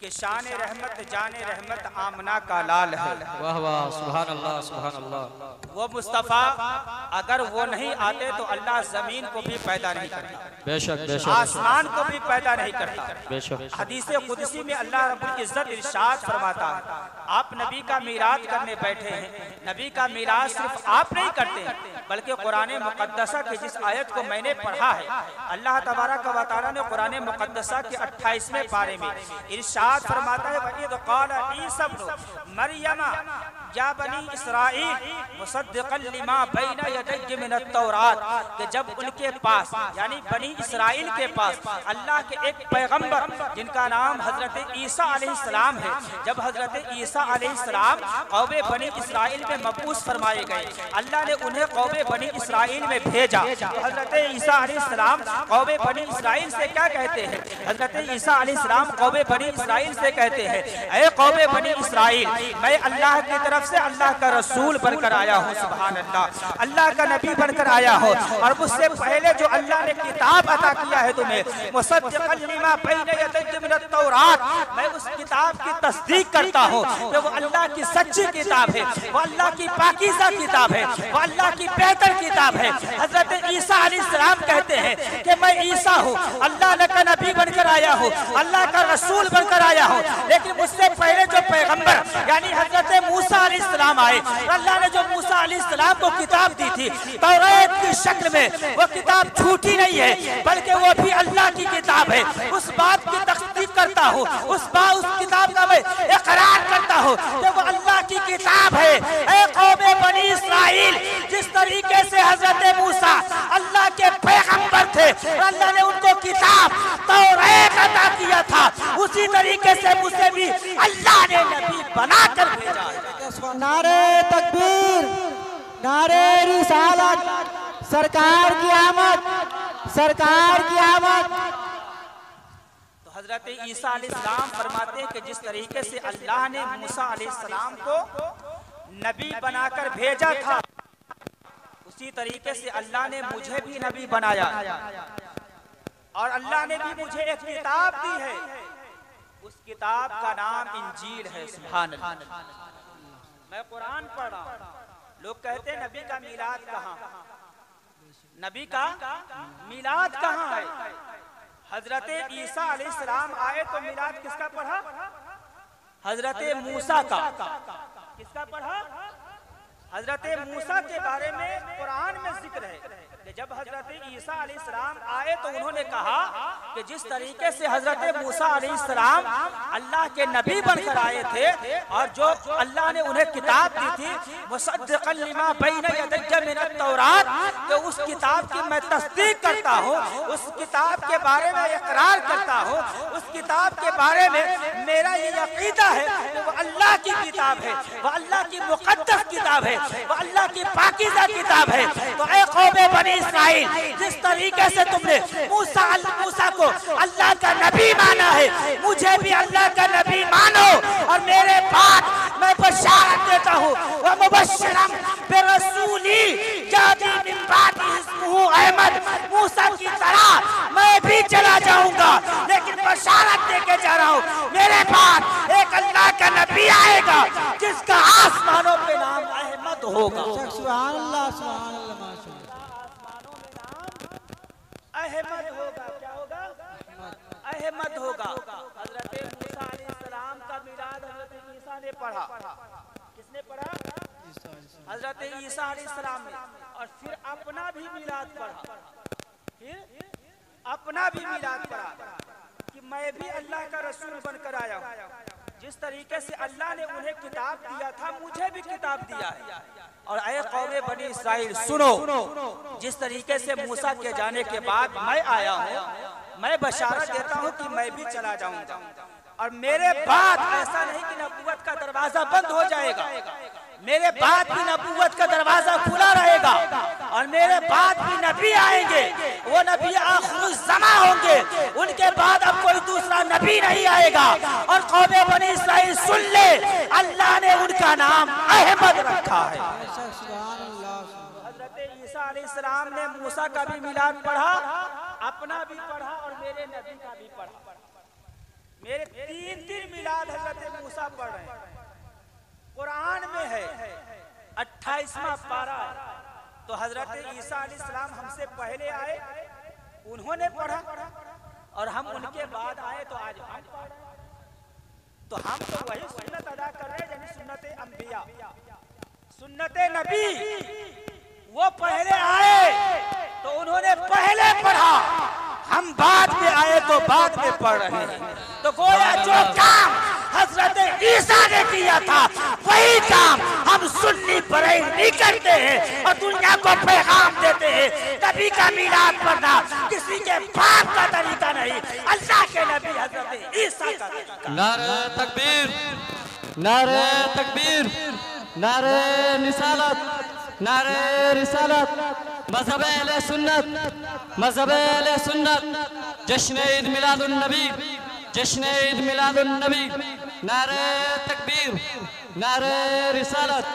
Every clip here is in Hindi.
कि शान रहमत जान रहमत आमना का लाल है। वाह वाह, सुभान अल्लाह सुभान अल्लाह। वो मुस्तफ़ा अगर वो नहीं आते तो अल्लाह जमीन को भी पैदा नहीं करता, बेशक बेशक आसमान को भी पैदा नहीं करता, बेशक। हदीसे कुदसी में अल्लाह रब्बुल इज्जत इरशाद फरमाता है आप नबी का मीराज करने बैठे हैं, नबी का मीराज सिर्फ आप नहीं करते बल्कि कुरान मुकद्दसा की जिस आयत को मैंने पढ़ा है, अल्लाह तबारक व तआला ने कुरान मुकद्दसा के 28वें पारे में इरशाद फरमाता है वइद क़ाल ईसा इब्न मरियम या बनी इस्राईल मुसद्दिक़न लिमा बैन यदय्य मिन अत-तौरात, कि जब उनके पास यानी बनी इस्राईल के पास अल्लाह के एक पैगंबर जिनका नाम हजरत ईसा अलैहिस्सलाम है, जब हजरत ईसा अलैहिस्सलाम कौमे बनी इस्राईल में मबऊस फरमाए गए अल्लाह ने उन्हें कौमे बनी इस्राइल में भेजा। हजरत ईसा अलैहिस्सलाम कौमे बनी इस्राइल से क्या कहते हैं? हजरत ईसा अलैहिस्सलाम कौमे बनी इस्राइल से कहते हैं ऐ कौमे बनी इस्राइल, मैं अल्लाह की तरफ से अल्लाह का रसूल बनकर आया हूँ, सुभान अल्लाह, अल्लाह का नबी बनकर आया हो और मुझसे पहले जो अल्लाह ने किताब अता किया है तुम्हें मुसद्दिक़न लिमा बैन यदय्य मिन अत-तौरात, मैं उस किताब की तस्दीक करता हूँ कि वो अल्लाह की सच्ची किताब है, वो अल्लाह की पाकीज़ा किताब है, वो अल्लाह की बेहतर किताब है। हजरत ईसा अलैहिस्सलाम कहते हैं कि मैं ईसा हूँ, अल्लाह का नबी बनकर आया हूँ, अल्लाह का रसूल बनकर आया हूँ, लेकिन मुझसे पहले जो पैगंबर यानी हजरत मूसा अलैहिस्सलाम आए, अल्लाह ने जो मूसा अलैहिस्सलाम को किताब दी थी तौरात की शक्ल में, वो किताब छूटी नहीं है बल्कि वो भी अल्लाह की किताब है। उस बात की तस्दीक करता हूँ, उस किताब का मैं इकरार करता हूँ कि वो अल्लाह की किताब है। ऐ कौमे बनी इस्राईल, जिस तरीके से हजरत मूसा अल्लाह के पैगंबर थे, अल्लाह ने उनको किताब तौरात अता किया था, उसी तरीके से मुझे भी अल्लाह ने नबी बनाकर भेजा। नारे तकबीर, नारे रिसालत, सरकार की आमद, सरकार की आमद। तो हजरत ईसा अलैहिस्सलाम फरमाते हैं कि जिस तरीके से अल्लाह ने मूसा अलैहिस्सलाम को नबी बनाकर भेजा था, इसी तरीके से अल्लाह ने मुझे भी नबी बनाया और अल्लाह ने भी मुझे एक किताब दी है, उस किताब का नाम इंजील है। सुभान अल्लाह, मैं कुरान पढ़ रहा हूँ, लोग कहते हैं नबी का मीलाद कहाँ, नबी का मीलाद कहाँ है? हजरत ईसा अलैहिस्सलाम आए तो मीलाद किसका पढ़ा? हजरत मूसा का। किसका पढ़ा? हजरत मूसा के बारे में कुरान में जिक्र है कि जब हजरत ईसा अलैहिस्सलाम आए तो उन्होंने कहा कि जिस तरीके से हजरत मूसा अलैहिस्सलाम अल्लाह के नबी बनकर आए थे और जो अल्लाह ने उन्हें किताब दी थी मुसद्दिक़न लिमा बैन यदय्य मिन अत-तौरात, कि उस किताब की मैं तस्दीक करता हूँ, उस किताब के बारे में इकरार करता हूँ, उस किताब के बारे में मेरा ये अक़ीदा है कि वह अल्लाह की किताब है, वह अल्लाह की मुक़द्दस किताब है, वो अल्लाह की पाकीज़ा किताब है। तो ऐ कौमे बनी इस्राईल, जिस तरीके से तुमने मूसा को अल्लाह का नबी माना है, मुझे भी अल्लाह का नबी मानो और मेरे बाद मैं बशारत देता हूँ व मुबश्शिरन बिरसूली याती मिन बादी इस्मुहु अहमद, मूसा की तरह मैं भी चला जाऊंगा लेकिन बशारत देके जा रहा हूँ मेरे बाद एक अल्लाह का नबी आएगा जिसका आसमानों पे नाम अहमद होगा। सुभान अल्लाह सुभान अल्लाह, आसमानों में नाम अहमद होगा। क्या होगा? अहमद होगा। हजरत मूसा अलैहिस्सलाम का मिलाद हजरत ईसा ने पढ़ा। किसने पढ़ा? हजरत ईसा अलैहिस्सलाम ने। और फिर अपना भी मिलाद पढ़ा, फिर अपना भी मिलाद पढ़ा कि मैं भी अल्लाह का रसूल बनकर आया हूँ। जिस तरीके से अल्लाह ने उन्हें किताब दिया था, मुझे भी किताब दिया है। और ऐ कौमे बनी इस्राईल सुनो, जिस तरीके से मूसा के जाने के बाद मैं आया हूँ, मैं बशारत देता हूँ कि मैं भी चला जाऊंगा और मेरे बाद ऐसा नहीं कि नबूवत का दरवाजा बंद हो जाएगा, मेरे बाद भी नबूवत का दरवाजा खुला रहेगा और मेरे बाद भी नबी आएंगे, वो नबी आखिर ज़माना होंगे, उनके बाद अब कोई दूसरा नबी नहीं आएगा। और कौमे बनी इस्राईल सुन ले, अल्लाह ने उनका नाम अहमद रखा है। हजरत ईसा अलैहिस्सलाम ने मूसा का भी मिलाद पढ़ा, अपना भी पढ़ा और मेरे नबी का भी पढ़ा। मेरे तीन मिलाद हजरत मूसा पढ़ रहे हैं। कुरान में है 28वां पारा। तो हजरत ईसा अलैहिस्सलाम हमसे पहले आए, उन्होंने पढ़ा और हम उनके बाद आए, तो आज हम पढ़ रहे हैं। तो हम तो वही सुन्नत अदा कर रहे हैं, सुन्नत अंबिया, सुन्नत नबी। वो पहले आए तो उन्होंने पहले पढ़ा, हम बाद में आए तो बाद में पढ़ रहे हैं। तो गोया जो काम हजरत ईसा ने किया था वही काम हम सुन्नी बरेली करते हैं और दुनिया को पैगाम देते हैं। नबी का मिलाद पढ़ना किसी के बाप का तरीका नहीं, अल्लाह के नबी हजरत ईसा का तरीका। नारे तकबीर, नारे तकबीर, नारे निसालत, नारे रिसालत। मजहब अहले सुन्नत, मजहब अहले सुन्नत। जश्न ईद मिलादुन नबी, जश्न ईद मिलादुन नबी। नारे तकबीर, नारे रिसालत।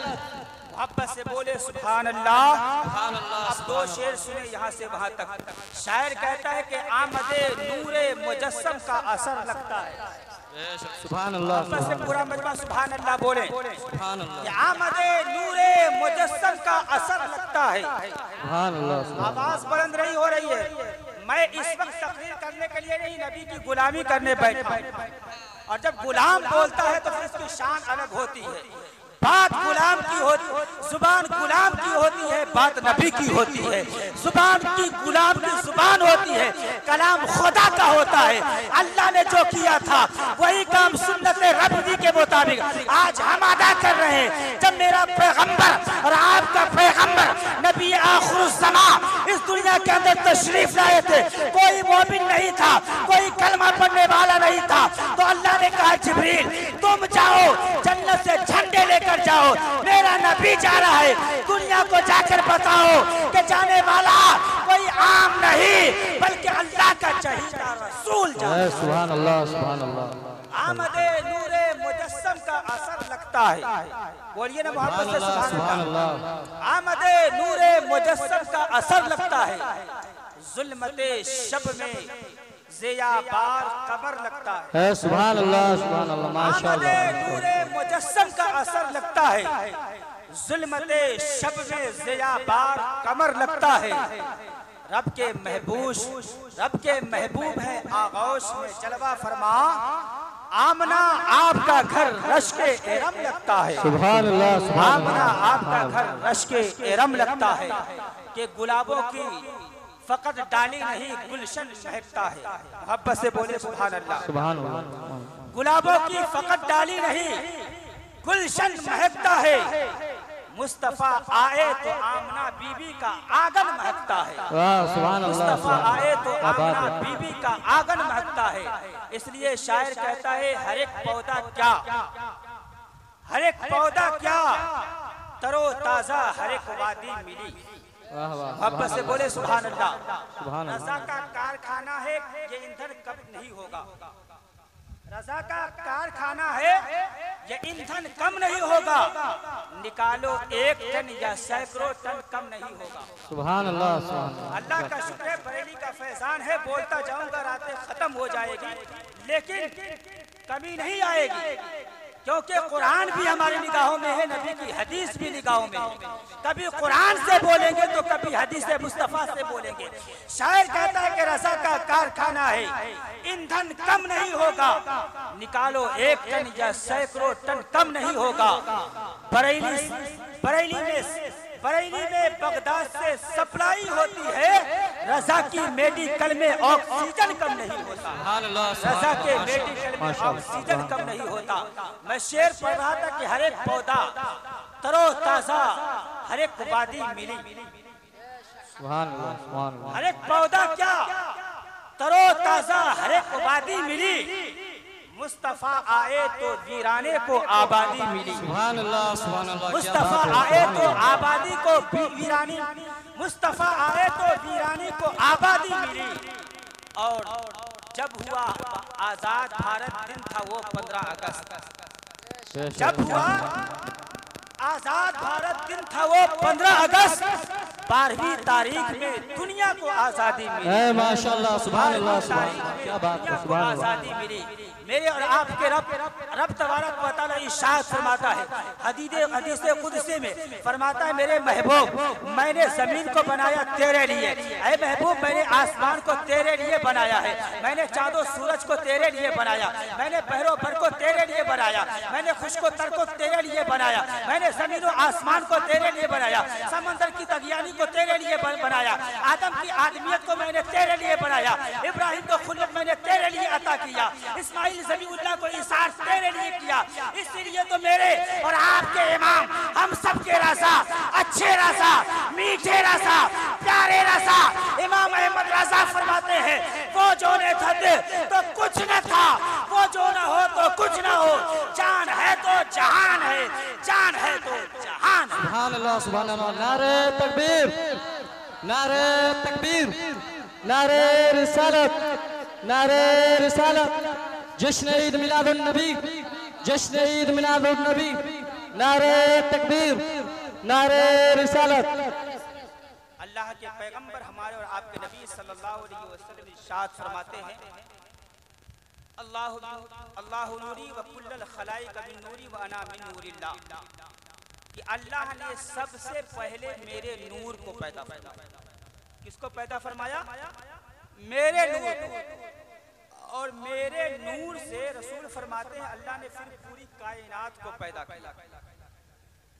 मोहब्बत से बोले सुभान अल्लाह। अब दो शेर सुने यहाँ से वहाँ तक। शायर कहता है कि आमदे नूरे मुजस्सम का असर लगता है। सुभान अल्लाह। मोहब्बत से पूरा मजमा सुभान अल्लाह बोले। आमदे नूरे मुजस्सम का असर लगता है। सुभान अल्लाह। आवाज बुलंद नहीं हो रही है। मैं इस वक्त तकरीर करने के लिए नहीं, नबी की गुलामी करने बैठा। और जब गुलाम बोलता है तो फिर उसकी शान अलग होती है। बात गुलाम की होती है, जुबान गुलाम की होती है, बात नबी की होती है। जुबान की गुलाम की जुबान होती है, कलाम खुदा का होता है। अल्लाह ने जो किया था वही काम सुन्नत रब्बी के मुताबिक आज हम अदा कर रहे हैं। जब मेरा पैगंबर और आपका पैगंबर नबी आखिर ज़मा इस दुनिया के अंदर तशरीफ लाए थे, कोई मोमिन नहीं था, कोई कलमा पढ़ने वाला नहीं था। तो अल्लाह ने कहा जिब्रील तुम जाओ, जन्नत से झंडे लेकर जाओ, मेरा नबी जा रहा है। दुनिया को जाकर बताओ कि जाने वाला कोई आम नहीं बल्कि अल्लाह का चहेता रसूल जा रहा है। सुभान अल्लाह, सुभान अल्लाह। आमदे नूरे मुजस्सम का असर लगता है। बोलिए ना मोहब्बत से सुभान अल्लाह। आमदे नूरे मुजस्सम का असर लगता है। जुल्मते शब में ज़ियाबार कबर लगता है। सुभान अल्लाह, सुभान अल्लाह, माशाअल्लाह। नूरे मुजस्सम का असर लगता है। जुल्मते शब में ज़ियाबार कमर लगता है। रब के महबूश, रब के महबूब है आगोश में जलवा फरमा। आमना आपका घर रश्के एरम लगता है। सुभान अल्लाह, सुभान अल्लाह। आमना आपका घर रश्के एरम लगता है। के गुलाबों की फकत डाली नहीं गुलशन महकता है। मोहब्बत से बोले सुभान अल्लाह, सुभान अल्लाह। गुलाबों की फकत डाली नहीं गुलशन महकता है। मुस्तफ़ा आए तो आमना बीबी का आंगन महकता है। सुभान अल्लाह। मुस्तफ़ा आए तो आमना बीबी का आंगन महकता है। इसलिए शायर कहता है हर एक पौधा क्या, हर एक पौधा क्या, तरोताजा हर एक वादी मिली। मोहब्बत से बोले सुभान अल्लाह। रजा का कारखाना है, ये ईंधन कब नहीं होगा। रजा का कारखाना है, ये ईंधन कम नहीं होगा। निकालो एक टन या सैकड़ों टन कम नहीं होगा। सुभान अल्लाह, अल्लाह का शुक्र है। बरेली का फैजान है, बोलता जाऊंगा रातें खत्म हो जाएगी लेकिन कमी नहीं आएगी, क्योंकि कुरान भी हमारी निगाहों में है, नबी की हदीस भी निगाहों में है। कभी कुरान से बोलेंगे तो कभी हदीस मुस्तफ़ा से बोलेंगे। शायर कहता है कि रज़ा का कारखाना है, ईंधन कम नहीं होगा। निकालो एक टन या सैकड़ों टन कम नहीं होगा। बरेली में बगदाद से सप्लाई होती है। रजा की मेडिकल में ऑक्सीजन कम नहीं होता। रजा के मेडिकल में ऑक्सीजन कम नहीं होता। मैं शेर पढ़ रहा था कि हर एक पौधा तरोताजा हर एक वादी मिली। हर एक पौधा क्या, तरोताजा हर एक वादी मिली। मुस्तफ़ा आए तो वीराने को आबादी मिली। सुभान अल्लाह, सुभान अल्लाह। मुस्तफ़ा आए तो आबादी को वीरानी, मुस्तफ़ा आए तो वीरानी को आबादी मिली। और जब हुआ आज़ाद भारत, दिन था वो 15 अगस्त। जब हुआ आज़ाद भारत, दिन था वो 15 अगस्त। 12वीं तारीख में दुनिया को आज़ादी मिली। माशाल्लाह, सुभानअल्लाह, सुभानअल्लाह, क्या बात है, सुभानअल्लाह। आज़ादी मिली मेरे और आपके रब तबारक व तआला इरशाद फरमाता है, हदीसे कुदसी में फरमाता है, मेरे महबूब मैंने जमीन को बनाया तेरे लिए, ऐ महबूब मैंने आसमान को तेरे लिए बनाया है, मैंने चाँदो सूरज को तेरे लिए बनाया, मैंने बहरो भर को तेरे लिए बनाया, मैंने खुश्को तर को तेरे लिए बनाया, मैंने जमीन और आसमान को तेरे लिए बनाया, समंदर की तगियानी को तेरे लिए बनाया, आदम की आदमियत को मैंने तेरे लिए बनाया, इब्राहिम को खुल्लक मैंने तेरे लिए अता किया, इस्माइल ज़मीउल्लाह को इशार तेरे लिए किया। इसलिए तो मेरे और आपके इमाम हम सब के रज़ा, अच्छे रज़ा, मीठे रज़ा, प्यारे रज़ा इमाम अहमद रज़ा फरमाते हैं, वो जो न था तो कुछ न था, वो जो न हो तो कुछ न हो, जान है तो जहान है, जान है तो जहान। सुभानअल्लाह, सुभानअल्लाह। नारे तकबीर, नारे तकबीर, नारे रिसालत, नारे रिसालत। जश्न ईद मिलादुन नबी, जश्न ईद मिलादुन नबी। नारे तकबीर, नारे रिसालत। अल्लाह के पैगंबर हमारे और आपके नबी सल्लल्लाहु अलैहि वसल्लम इरशाद फरमाते हैं, अल्लाह अल्लाह नूरी व कुल्लल खलाइक बिन नूरी व अना मिन नूरिल्लाह, कि अल्लाह ने सबसे पहले मेरे नूर को पैदा फरमाया। किसको पैदा फरमाया? मेरे नूर को। और मेरे नूर से रसूल फरमाते हैं, अल्लाह ने फिर पूरी कायनात को पैदा किया।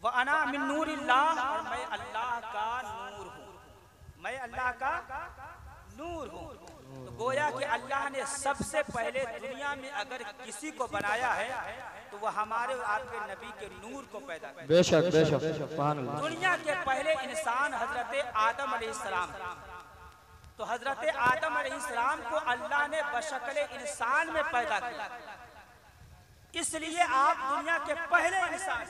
व अना मिन नूरिल्लाह, और मैं अल्लाह का नूर हूँ, मैं अल्लाह का नूर हूँ। तो गोया कि अल्लाह ने सबसे पहले दुनिया में अगर किसी को बनाया है तो वह हमारे और आपके नबी के नूर को पैदा किया। बेशक बेशक बेशक। दुनिया के पहले इंसान हजरत आदम अलैहिस्सलाम, तो हजरत आदम अलैहिस्सलाम को अल्लाह ने बशकल इंसान में पैदा किया। इसलिए आप दुनिया के पहले इंसान,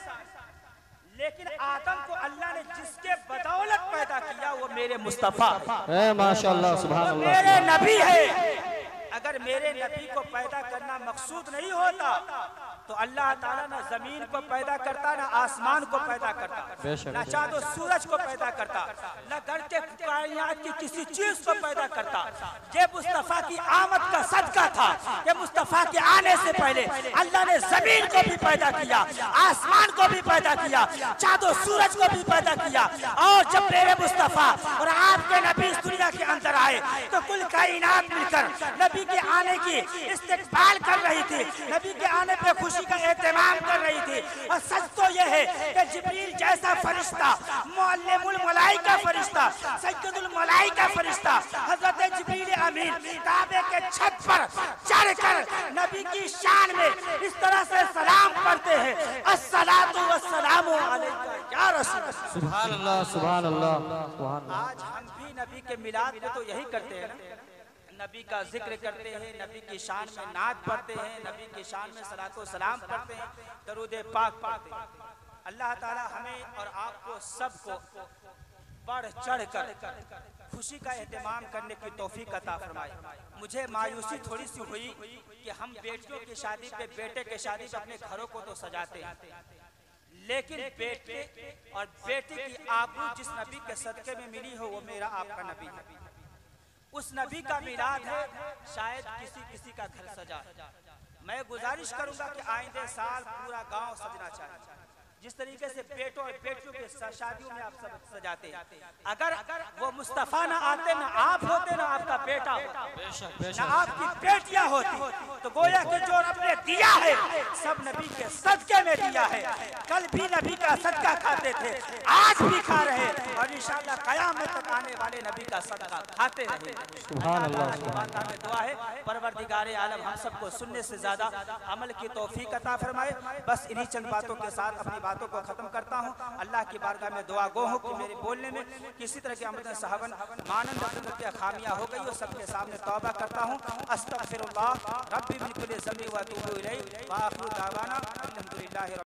लेकिन आदम को अल्लाह ने जिसके बदौलत पैदा किया वो मेरे मुस्तफा है। माशाल्लाह, सुभानअल्लाह, मेरे नबी है। अगर मेरे नबी को पैदा करना मकसूद नहीं होता तो अल्लाह ताला ना जमीन को पैदा करता, ना आसमान को पैदा करता, ना चाँदो सूरज को पैदा करता, ना घर के कायनात की किसी चीज को पैदा करता। ये मुस्तफ़ा की आमद का सदका था। ये मुस्तफ़ा के आने से पहले अल्लाह ने जमीन को भी पैदा किया, आसमान को भी पैदा किया, चाँदो सूरज को भी पैदा किया। और जब मेरे मुस्तफ़ा और आपके नबी इस दुनिया के अंदर आए तो कुल कायनात मिलकर नबी के आने की इस्तकबाल कर रही थी, नबी के आने पे खुशी का एहतमाम कर रही थी। और सच तो यह है कि जिब्रील जैसा फरिश्ता, मुअल्लिमुल मलाइका फरिश्ता, सैयदुल मलाइका फरिश्ता हजरत जिब्रील अमीन काबे के छत पर चढ़कर नबी की शान में इस तरह से सलाम करते हैं, अस्सलातु वस्सलामु अलैका या रसूल। सुभानअल्लाह, सुभानअल्लाह, सुभानअल्लाह। आज हम भी नबी के मिलाद में तो यही करते हैं ना, नबी का जिक्र करते हैं, नबी की शान में नात पढ़ते हैं, नबी की शान में सलातो सलाम पढ़ते हैं, दरूदे पाक पढ़ते हैं। अल्लाह ताला हमें और आपको सबको बढ़ चढ़कर खुशी का एहतमाम करने की तौफीक अता फरमाए। मुझे मायूसी थोड़ी सी हुई कि हम बेटियों की शादी पे, बेटे के शादी पे अपने घरों को तो सजाते हैं, लेकिन बेटे और बेटी की आबरू जिस नबी के सदके में मिली हो वो मेरा आपका नबी है। उस नबी का मिलाद है, शायद किसी किसी का घर सजा। मैं गुजारिश करूंगा कि आइंदे साल पूरा गांव सजना चाहिए, जिस तरीके से बेटों और बेटियों के शादियों में आप सब सजाते हैं। अगर वो मुस्तफा ना आते, ना आप होते, ना आपका बेटा होता, ना आपकी बेटियां होती, तो गोया कि जो आपने दिया है सब नबी के सदके में दिया है। कल भी नबी का सदका खाते थे, आज भी खा रहे और इंशाअल्लाह क़यामत तक आने वाले नबी का सदका खाते रहे। दुआ है परवरदिगार आलम हम सबको सुनने से ज्यादा अमल की तौफीक अता फरमाए। बस इन्हीं चंद बातों के साथ अपनी बातों को खत्म करता हूँ। अल्लाह की बारगाह में दुआ गो हूँ कि मेरे बोलने में किसी तरह की अमद साहबन मानंद खामियां हो गई हो, सबके सामने तौबा करता हूँ। अस्तगफिरुल्लाह रब्बी मिन कुल्ली ज़म्बि व अतूबु इलैहि व आखिरु दावाना अल्हम्दुलिल्लाह।